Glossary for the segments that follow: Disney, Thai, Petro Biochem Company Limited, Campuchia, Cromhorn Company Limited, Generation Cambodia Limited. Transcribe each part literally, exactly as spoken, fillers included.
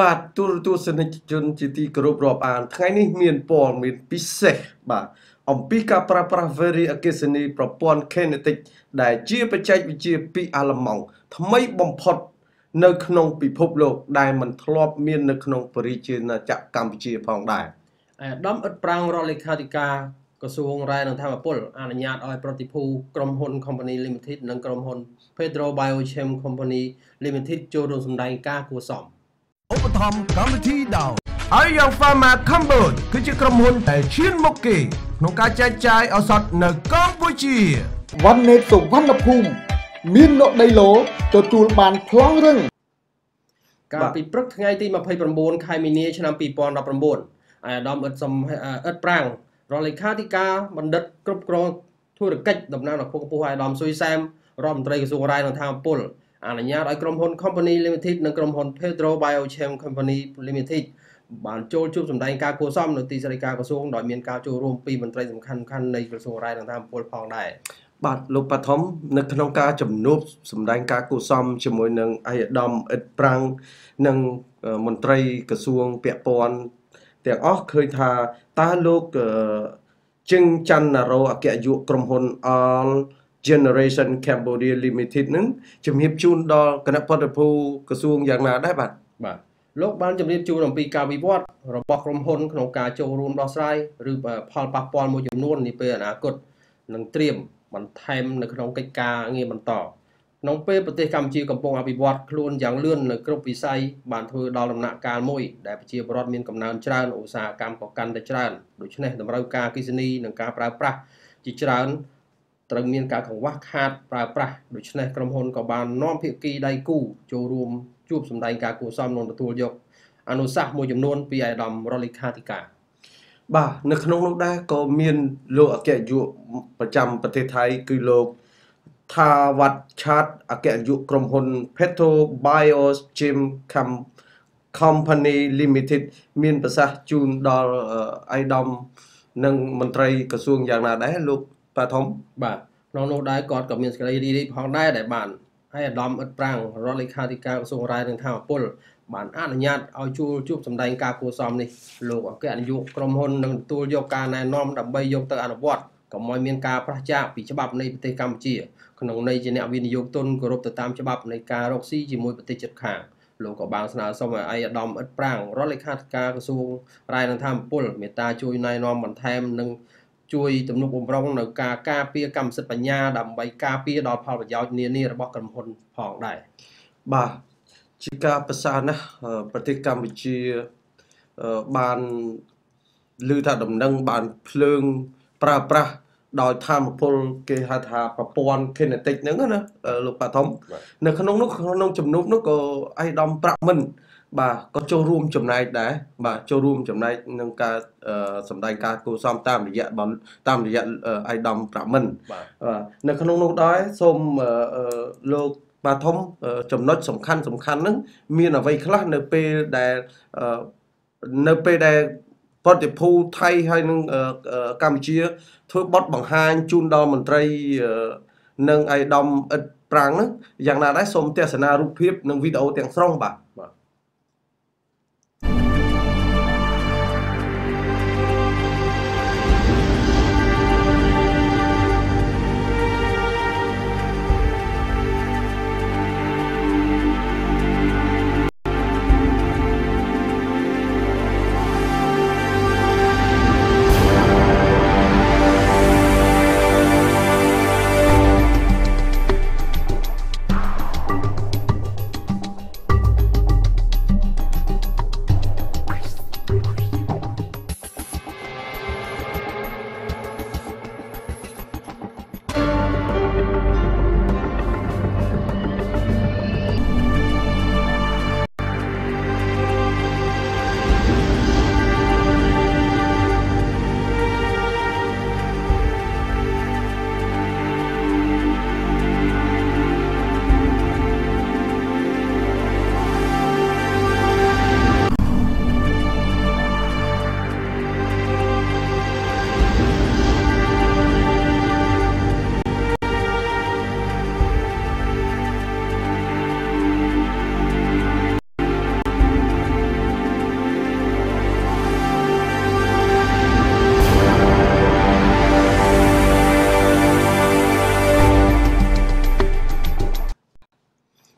But to to selection city group of and tiny mean porn with pisse, but on pica prapra very occasionally propon kinetic, that geopathic with geopi alamong, to make bomb pot no knong be poplo, diamond clop mean no knong per region, a chap campy upon die. A dump at brown rolly cardica, Kosung Ryan and Tamapol, and a yard or Protipu, Cromhorn Company Limited, and Cromhorn, Petro Biochem Company Limited, Jordan Daika, Kosom. Overtom committee down. Are your farmer cumbered? Could you come home by Chin Moki? Nokacha Chai or Sot no Campuchia. One made so wonderful. Mean not lay low, the tool man plunging. Gapi brook ninety my paper bone, camination and people on upper bone. I dump at some earth brown. Rolly Katika, Mundet Group Grown to the cut the Nana Coco Adam Suisam, Rom Drake's over Ryan Town Pull. And yard I Cromhorn Company Limited, and Cromhorn Petro Biochem Company Limited. Ban Joe Chubs and Danka Kosam, the Tisaka Song, Domin Kacho Room, Pim and Trajan Kan Kan, Nakers or Ryan Town Pull Pound Eye. But Lopatom, Nakanonka, Chum Noobs, some Danka Kosam, Chimunang, Ayadam, Ed Prang, Nung Montre, Kasung, Piapon. They all could have Taluk Ching Chan Naro, a get you from Hon all Generation Cambodia Limited, Jim Hip Chun Dog, Kanapatapu, Kasung Yanga, Dabat. But look, Ban Jim Hip Chun and Pika, we bought Robot from Hon, Knoka, Joe Room, Rossai, Rupa, Palpa, Palmo, Jim Noon, Nipper, and I could Nantrim, one time the Knonka, Nimantor. No paper take come cheek upon a bot, clone, young loon, the group beside, Bantu Dollar Nakamoi, that cheer brought me come down Chan, Osa, Campo Candachan, which net the Marauka, Kisini, and Capra Pra, Chichan, Tramian Kakawak hat, Pra, which net from Hong Kong, non Piki Daiku, Joe Room, Jubs and Daikaku, some on the tool job, and Osa Mojum non Piadam Rolikatica. Bah, Naknoda, call me and low a cat you, Pajam Patetai, Kulo. Tha Wat Chat Aket Yu Krom Hon Petro Biochem Company Limited Min Pasah Chun Dal Idom Nung Montray Kasung Yana Dai Look Patom. But no no die got means lady Hong Nai that man. I dom at Prang, Rolly Katika, so right in town pull. Man an yard, I'll choose some dying capo somni. Look, Aket Yu Krom Hon Nung Tool Yokan and Nom the Bay Yokta and what? ก็มวยមានការប្រឆាំងពីច្បាប់នៃប្រទេសកម្ពុជាក្នុងន័យជាអ្នកវិនិយោគទុនគោរពទៅតាមច្បាប់នៃការរកស៊ីជាមួយប្រតិជនខាងលោកក៏បានស្នើសុំឲ្យអាយដាមអ៊ិតប្រាំង ដោយតាមពលគេហៅថាប្រព័ន្ធ But the pool Thai Hang Campuchia took bot behind June Dom and Tray Nung I Dom at Prang, Yanada, some test and Aru Pip, Nung Video and Strong Ba.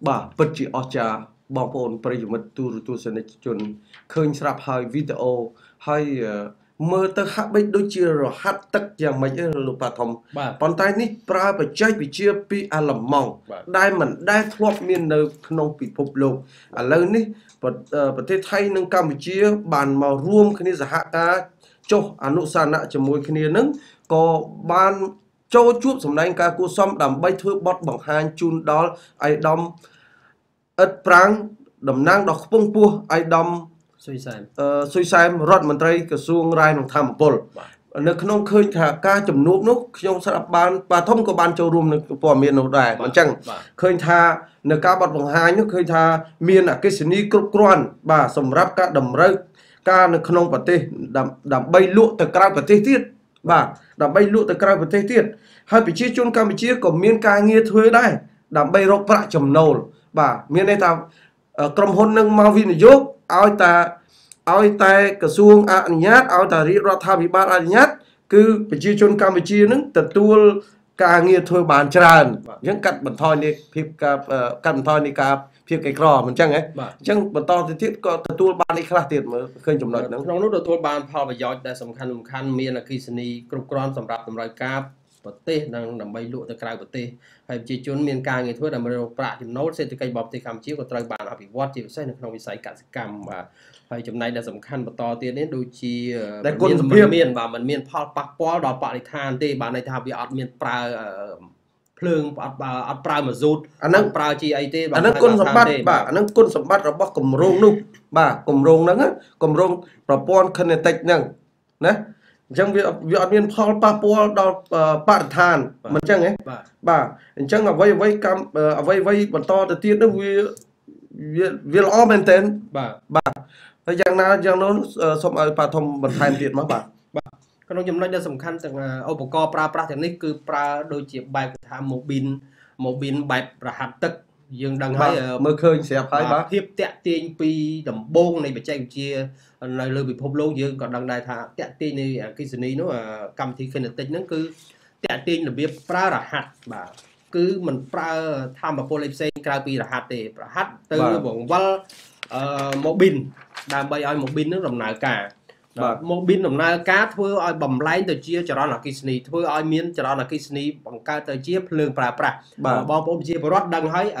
Ba, but you ocha, bump on prejumat to to senatun, coins rap high video, high murder habit do cheer or hat tuck young my yellow patom. Pontani, prab a jay be cheer p alamong. Diamond, that's what mean no knoppy poplo. Alone, but but it high no come cheer, ban more room can is a hat. Cho, and no sana to more canian, go ban. Châu chuột sầm nai cá cua xóm đầm bay thưa bọt bằng hai chun đó ai đâm ớt prang đầm nang đọc bông pua ai đâm suy sai rót mình tây cả xuông rai bằng tham bồn nếu không khơi thả cá chấm núp núp trong sản ban và thông của ban châu rum được bỏ miền nội đài còn chẳng khơi thả nếu cá bọt bằng hai nước khơi thả miền à cái sinh đi cướp quan bà sầm ráp cá đầm rơi cá nếu không bật tê đầm đầm bay lụa từ cá bật tê tiết bà đàm bay lụa từ cài vật thế tiệt hai vị trí chôn Campuchia còn miền ca nghe thuê đây đàm bay rộng bạ chầm nầu bà miền này ta cầm hôn nâng mau vin giúp ao ta ao ta cả xuông ăn nhát ao ta rít ra tham bị ban ăn nhát cứ vị trí chôn Campuchia nứng từ tua ca nghe thuê bàn tràn những cắt bẩn thoi này phim cà cắt bẩn thoi này cà phim cái cò mình chăng ấy chăng bẩn to thì thiết có từ tua ban này khá tiệt mà khơi chầm nợ nóng nút từ tua ban phò và gió đã sầm khăn sầm khăn miền là khi sinh đi cục con sầm rạp sầm rọi cáp vật tê đang nằm bay lụa từ cài vật tê hay chỉ chốn miền ca người thuê là mình đọc lại chầm nốt xây từ cây bọc từ cam chiếu của trai bàn học bị vót chịu xây được không bị say cả cam và hay chầm này là sầm khăn bẩn to tiền đến đôi chi miền miền và mình miền phò bạc phò đỏ bạc để than tê bàn này thì học bị ọt miền pra Plung at Pramazut, and then Prachi, I did, and then Consumbat, and then Consumbat or Bockum Rong Nook, Ba, Cum Rong Nanga, Cum Rong, Rapon Canetek Nang. Nah, Jung we are being Paul Papua part hand, Manjang, eh? Ba, and Jung away, away, come away, away, but all the theatre will will all maintain, Ba, Ba, a young now, young known some other part of the time did my back. Các nông dân nói đến tầm quan trọng là ô bọc co pra pra thì này cứ pra đôi chiếc bài của tham một bình một bình bài là hạt tật dương đang hay mơ khơi sẽ phải bác tiếp tẹt tiền pi đầm bông này bị chạy chia lời lời bị phô lô dương còn đang đại thà tẹt tiền này cái gì này nó là cầm thì khi là tịnh nó cứ tẹt tiền là biết pra là hạt và cứ mình pra tham vào polypse crapi là hạt để hạt từ vòng vân một bình đang bay ai một bình nó làm nào cả một pin đồng na cá thưa ai bầm lái từ chia cho đó là Disney thưa ai miến cho đó là Disney bằng cá từ chia lương pra pra bao bông chia bờ rót đằng ấy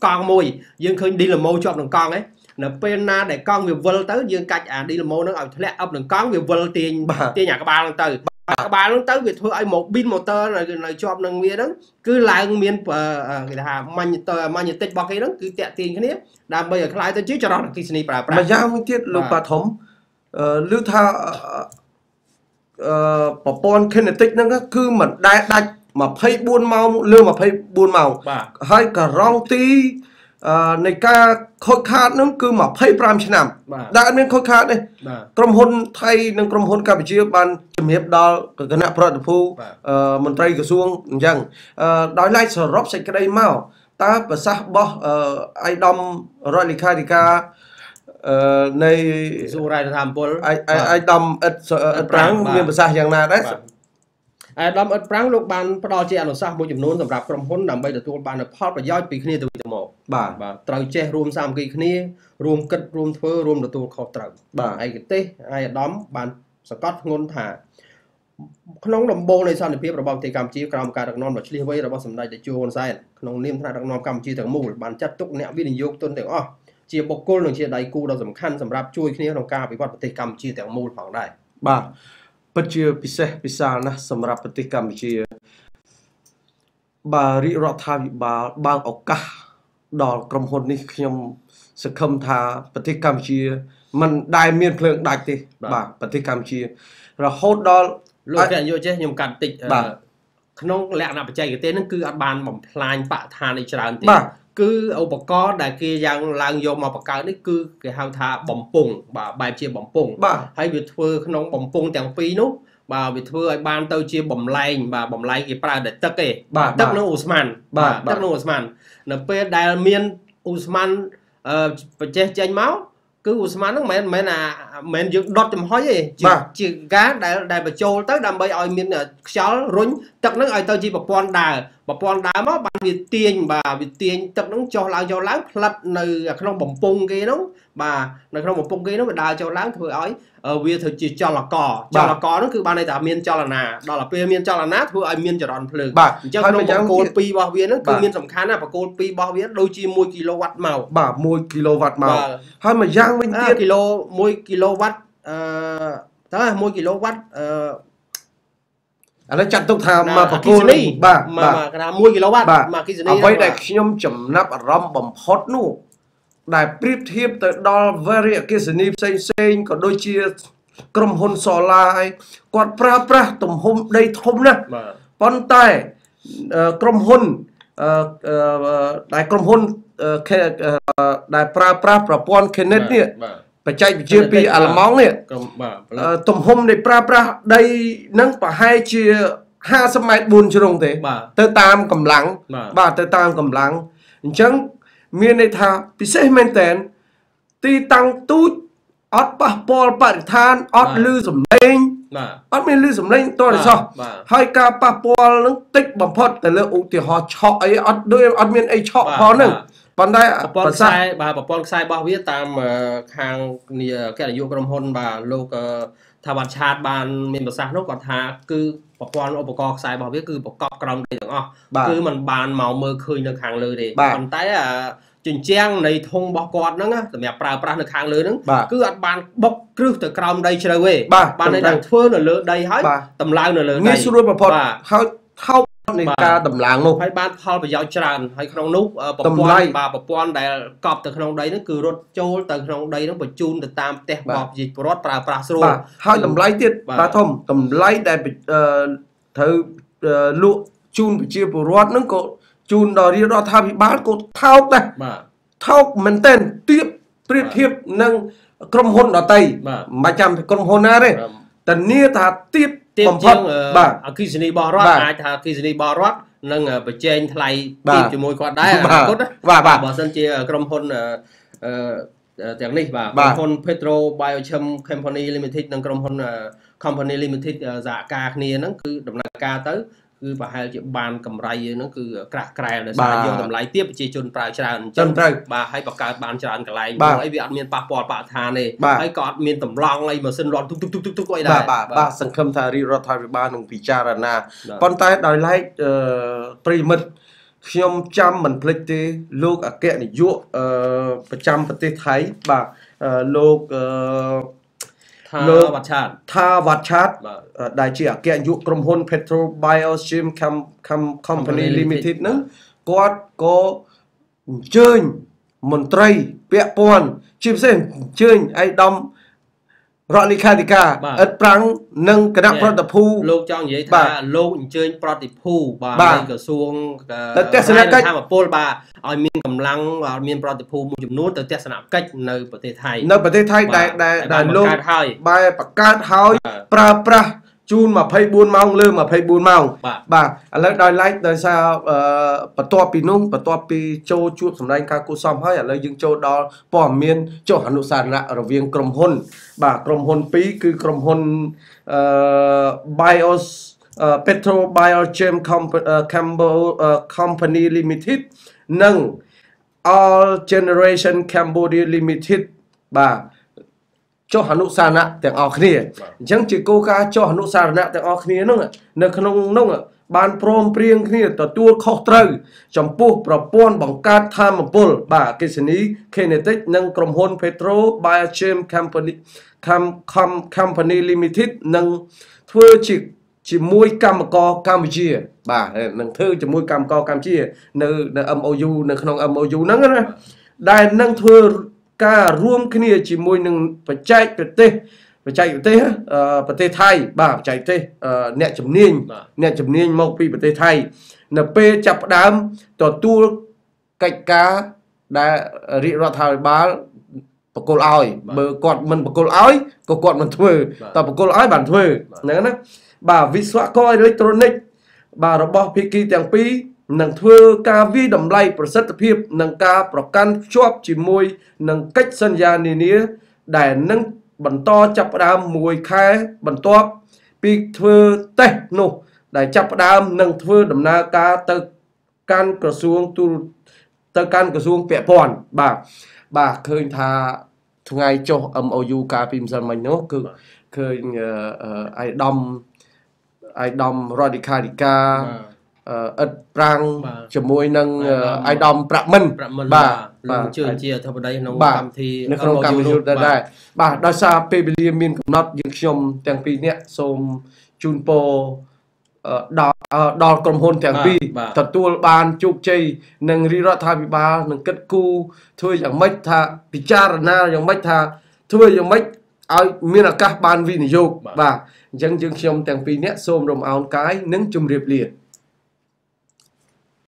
con mồi dương khơi đi làm mồi cho đồng con ấy là pena để con về vơi tới dương cạch à đi làm mồi nó ở lẽ ấp đồng con về vơi tiền tiền nhà các ba lần từ các ba lần tới việc thưa ai một pin motor là là cho đồng miến đó cứ lại miến người ta motor magnetic bao cái đó cứ tẹt tiền cái đấy đam bây giờ lại tôi chỉ cho nó là cái gì bà bà giao với tiết lục bà thống lưu tha bà con kinetic nó cứ mình đại đạch mà phây buôn màu lưu mà phây buôn màu hay cả rong tí này ca khôi khát nó cứ mà phây pram trên nằm đã nên khôi khát đây trong hôn thay nâng trong hôn Campuchia ban chấm hiệp đó cái nạp rợt phu mình tây cửa xuống rằng đói lại sờ rót sạch cái đây màu ta và sa bó ai đâm rồi lịch khai thì ca này ai đâm ít trắng nhưng mà sa chẳng là đấy ai đâm ít trắng lúc ban bắt đầu chơi là sa bôi chấm nón làm rạp cầm hôn làm bây giờ tôi ban là pop và giỏi bị khné từ từ một bà bà trâu che rôm sam kỳ khné rôm cất rôm phơ rôm là tôi khâu trâu bà ai cái tê ai đâm ban Scott ngôn thả Knong Lombo is on the paper about the Camchi, Cram Caragon, but she waited about some night that you on side. Knong Nim Caragon Camchi, the mole, Banchat took net within York Tunde off. Chia Bocol and Chia Daiko doesn't can some rap chui near on car before they come cheat and mole found that. Bah, but you pisse pisana, some rap take come cheer. Bah, re rot have bar, bang or car, doll, crum honeycomb, succumb ta, but take come cheer. Man, die mere clerk like this, bah, but take come cheer. The whole doll. Lôi cái vô chứ nhung cản tịch không lẽ nào phải chạy cái tên nó cứ ăn bàn bỏng phai bạ than đi tràn thì cứ ông bọc có đại kia rằng làng vô mà bọc cái đấy cứ cái hang thà bỏng bùng bà bài chia bỏng bùng hay việc thưa không bỏng bùng chẳng phí nữa bà việc thưa ai ban tao chia bỏng lạnh bà bỏng lạnh cái pra để tắc kề bà tắc nó Osman bà tắc nó Osman là pe đại miền Osman phải che che máu cứ Usman nó mẹ mẹ là mẹ dựng đốt chấm hói gì chỉ cá đại đại bạch châu tới đầm bay oi miền là xóa rốn tận nó oi tao chỉ bọc quan đà Bọn đám á, bạn vì tiền và vì tiền tập nó cho láng cho láng lật nơi không bổng bông kia nó mà nơi không bổng bông kia nó phải đào cho láng thôi ấy ở vì thực chỉ cho là cỏ cho là cỏ nó cứ ban này giả miên cho là nà đó là pe miên cho là nát thôi ai miên cho đòn phừng cho nó bổng côn pi bao viên nó cứ miên sầm khán là bổng côn pi bao viên đôi chi môi kilowatt màu bả môi kilowatt màu hay mà giang bên kia kilo môi kilowatt đó môi kilowatt anh ấy chặt tông tham mà phải cô này bà mà cái mua gì lâu bà mà cái gì này vậy đại nhóm chấm nắp rom bầm hot nụ đại prip thiệp tới đo về cái gì này xanh xanh còn đôi chia cầm hôn sò lai quạt pra pra tầm hôm đây hôm nè con tay cầm hôn đại cầm hôn đại pra pra pra pon kenneth nè phải chạy giê pê à máu nè tầm hôm này pra pra đây nâng và hai chia hai sắp máy buồn cho đồng thế tới tam cầm lắng bà tới tam cầm lắng chẳng miền này thà bị xe men tên ti tăng tút ót bà bò bà than ót lư dùm lên ót miền lư dùm lên tôi là sao hai ca bà bò nó tích bằng phật tại lỡ ủ thì họ chọ ấy ót đôi ót miền ấy chọ khó nè bọn đây bọn sai bà bọn sai bao biết tam hàng cái là vô cầm hôn bà lô thà bạn chát bàn miền bắc sang nó còn thà cứ bọn quan ô bọc sai bao biết cứ bọc cầm đây được không cứ mình bàn màu mờ khơi được hàng lười để còn tay à chỉnh trang này thùng bọc quạt nữa á tụi mẹ prà prà được hàng lười nữa cứ ăn bàn bọc cứ từ cầm đây chơi về bàn này đặt phơi là lười đây hết tầm lao là lười ngay xưa rồi bọn họ thâu này ca tầm làng luôn hay ban thao phải dạo tràn hay không núp tầm lai bà bọn đại cọp từ không đấy nó cứ rốt trôi từ không đấy nó bị chun từ tam tè bọp dịch rốt bà bà sôi hai tầm lai tiết bà thông tầm lai đại bị thử lụa chun bị chia bù rốt nó có chun đòi đi đó tham bị bán cô thao này thao mình tên tiếp tiếp tiếp nâng cầm hôn ở tay mà chăm thì cầm hôn ra đây tần nia thà tiếp tiếp chương ở khi gì bỏ rót ai thà khi gì bỏ rót nâng về trên thay tiếp cho môi quạt đá cốt và bà bỏ sân chia cầm hôn tiếng này và cầm hôn Petro Biochem Company Limited nâng cầm hôn Company Limited giả ca này nó cứ đầm nặng ca tới cứ bà hai triệu bàn cầm ray nó cứ cạc cài là sao vô tầm lái tiếp chỉ chôn trai tràn chân trai bà hay bọc cả bàn tràn cả lại bà ấy bị ăn miên bà bò bà thà này ấy còn miên tầm long này mà sân lon tuk tuk tuk tuk tuk vậy này bà bà sân khâm thà ri ra thà ri ba nông pì cha rana con tay đòi lái pri mật nhom trăm mình plek tê lô cả kẹn này dụ trăm vật tê thái bà lô Tha Vachat Tha Vachat đại diện kiện dụ công hôn Petro Biochem Company Limited nữa có có chơi một trai bẹ pon chim sen chơi ai đâm rõ lý khai thì cả ất prang nâng cái đặc pro tập phu lô trong vậy bà lô chơi pro tập phu bà cửa xuông tết sinh nhật mà pol bà ở miền cầm lăng và miền pro tập phu một chục nốt tết sinh nhật cách nơi bờ tây thái nơi bờ tây thái đại đại đại lô bài bạc cát háo pra pra chun mà phay buôn mong lơ mà phay buôn mong bà lấy đòi lấy đòi sao bờ toa pì nung bờ toa pì châu chuột sầm đai ca cô xóm hết lấy dương châu đo bỏ miền châu hà nội sàn lại ở viên cầm hôn bà cầm hôn pí cứ cầm hôn bios Petro Biochem Company Limited nâng All Generation Cambodia Limited bà cho hà nội sàn ạ tiếng ọt nè chẳng chỉ cô ca cho hà nội sàn ạ tiếng ọt nè nông ạ nông nông nông ạ ban prom prieng nè tờ tua khóc trâu chấm pu propon bằng cát tham một bol bà cái gì ní kinetic nâng cầm hôn Petro Biochem Company Company Limited nâng thưa chỉ chỉ môi cam co Campuchia bà nâng thưa chỉ môi cam co Campuchia nơi âm ô du nơi không âm ô du nắng á đài nâng thưa cả rùm cái này chỉ môi nâng phải chạy về tê phải chạy về tê về tê thay bà chạy tê nẹt chấm niên nẹt chấm niên mau pì về tê thay nè pe chập đám tỏ tu cạch cá đã rị ra thải bá bọc cột ỏi bờ cột mình bọc cột ỏi cột cột mình thuê tỏ bọc cột ỏi bản thuê nè nè bà vi xóa coi electronic bà robot piki tiếng pí nâng thưa ca vi đầm lay process tập hiệp nâng ca pro can chop chỉ môi nâng cách sân gia nề nía để nâng bẩn to chập đam mùi khai bẩn to pi thưa tê nô để chập đam nâng thưa đầm na ca tự การกระทรวงตุตการกระทรวงเปียพรบ่าบ่าเคยทาทงายโจเอ็มเอายูกาพิมสันมันเนาะคือเคยไอ้ดอมไอ้ดอมรอดิคาดิกาเอ็ดปรางจมวยนังไอ้ดอมประมันบ่าบ่าเชื่อเชียร์ทำได้น้องกำทีนักร้องกำยูได้บ่าดาซาเปเบลียมินกับน็อตยิงชมแตงปีเนี่ยสมจุนโปดอดอกรมหนแตงปีตัดตัวบานจุกใจหนึ่งรีรัฐาพิบาลหนึ่งกัดกูเธออย่างไม่ทาพิจารณาอย่างไม่ทาเธออย่างไม่เอาเมื่อนักการบานวินิโยกบ่ายังยังชมแตงปีเนี่ยสมรวมเอาไกด์นึ่งจุ่มเรียบเรียบ